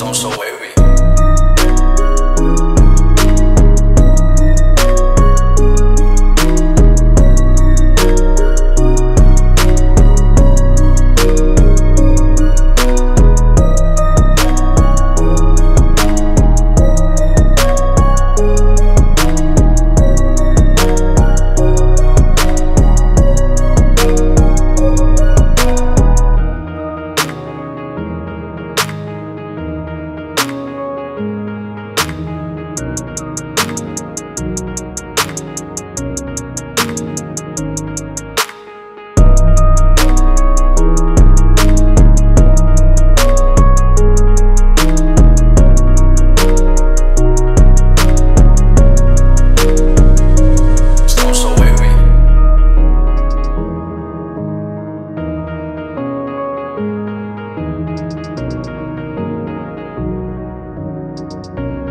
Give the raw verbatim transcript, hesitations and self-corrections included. Stone So Wavy. Thank you.